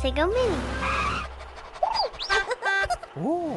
Sago Mini. Ooh.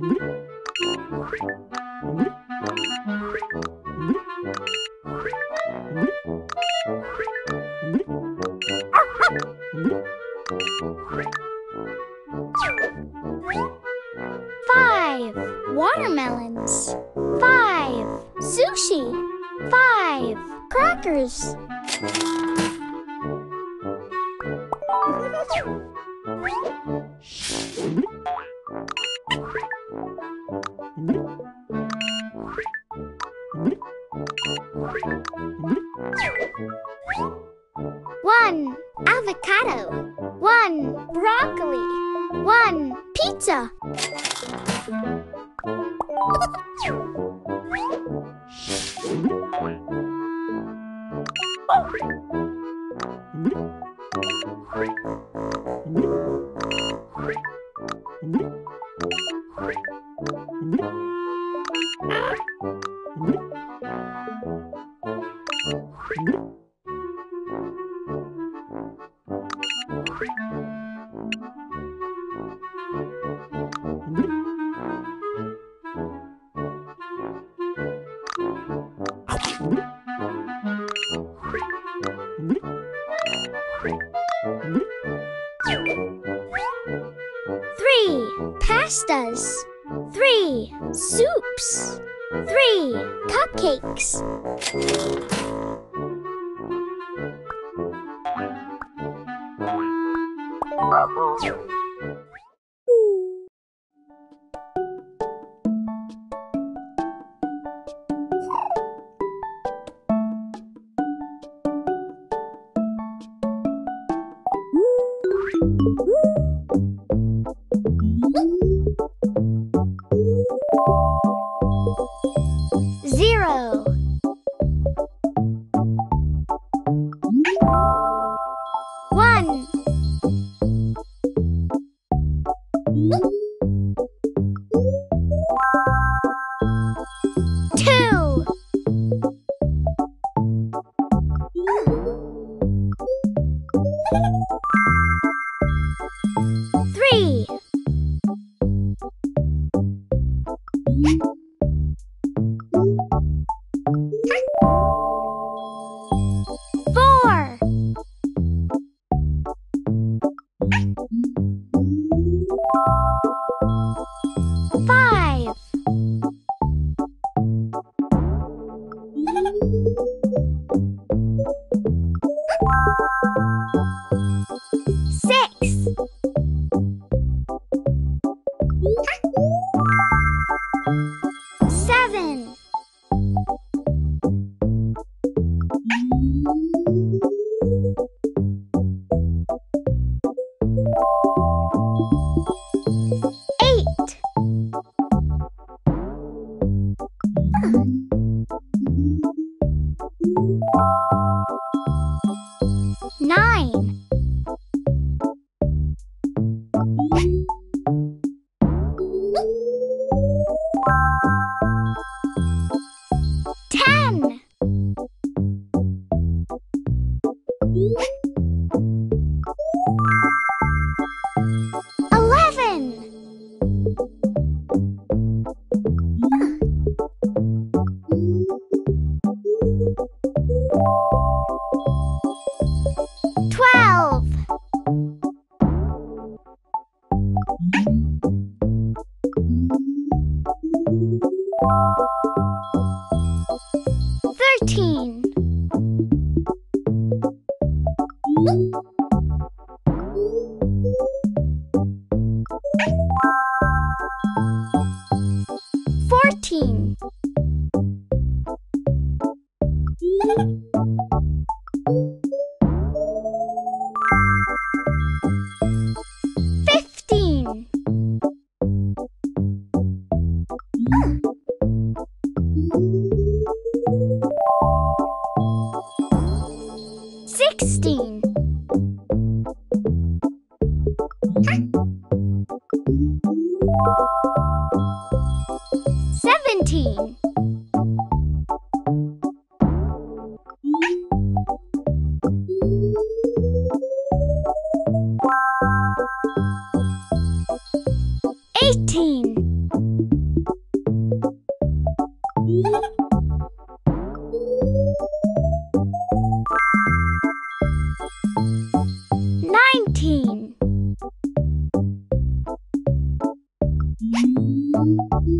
5 watermelons, 5 sushi, 5 crackers. 1 avocado, 1 broccoli, 1 pizza. 3 pastas, 3 soups, 3 cupcakes. 0 1 2 3 14 15 16 17 18 16, 18,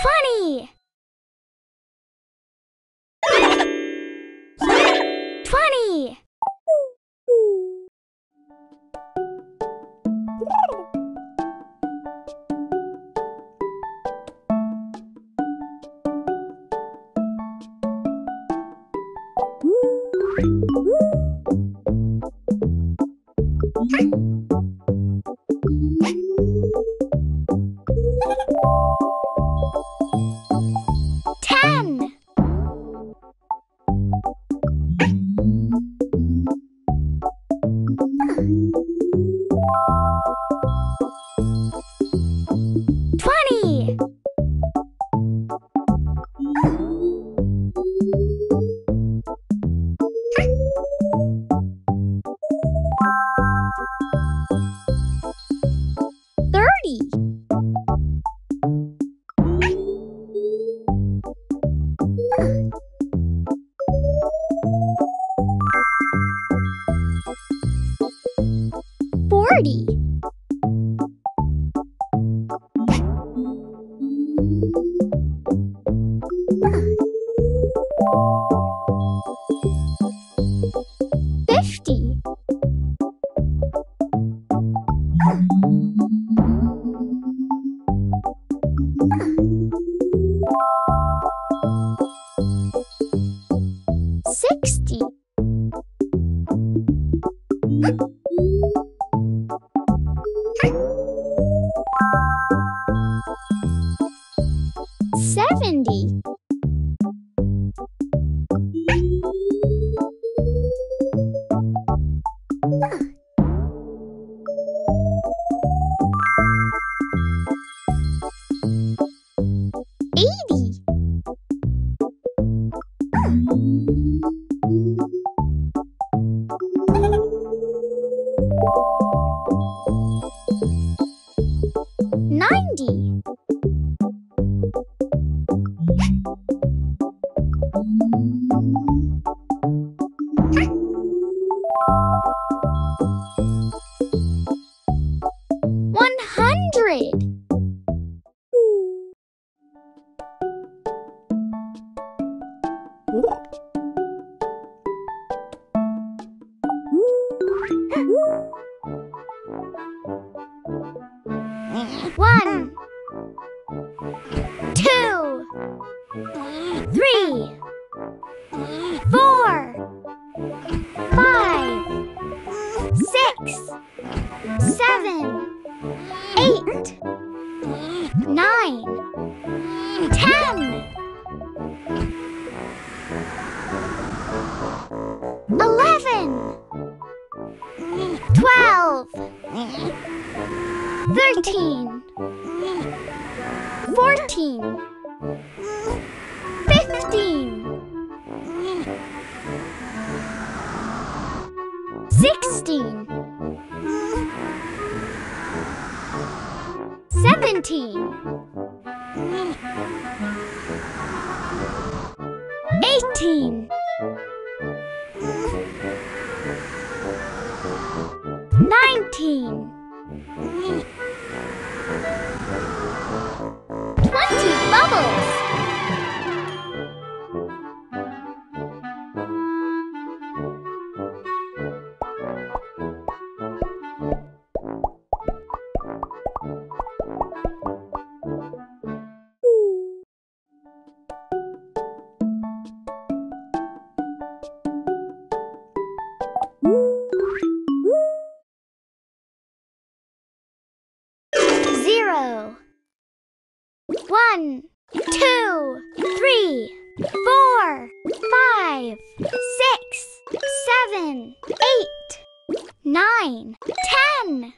20. 20. 10. 20. 40. 50. 60. 70. 80. 90. 100. 1, 2, 3, 4, 5, 6, 7, 8, 9, 10. 11. 12. 13. 14. 15. 16. 17. 18. 19. 20 bubbles. 1, 2, 3, 4, 5, 6, 7, 8, 9, 10.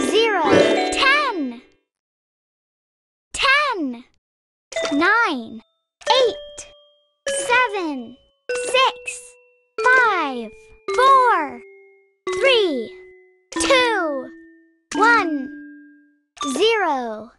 0, 10. 10. 9, 8, 7, 6, 5, 4, 3, 2, 1, 0.